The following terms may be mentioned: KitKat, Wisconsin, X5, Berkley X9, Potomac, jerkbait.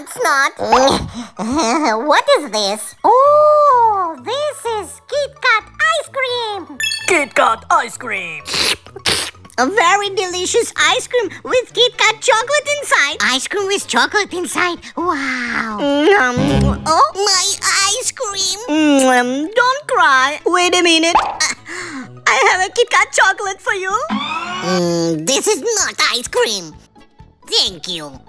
it's not. What is this? Oh, this is KitKat ice cream. KitKat ice cream. A very delicious ice cream with KitKat chocolate inside. Ice cream with chocolate inside. Wow. Oh, my ice cream. Don't cry. Wait a minute. I have a KitKat chocolate for you. This is not ice cream. Thank you.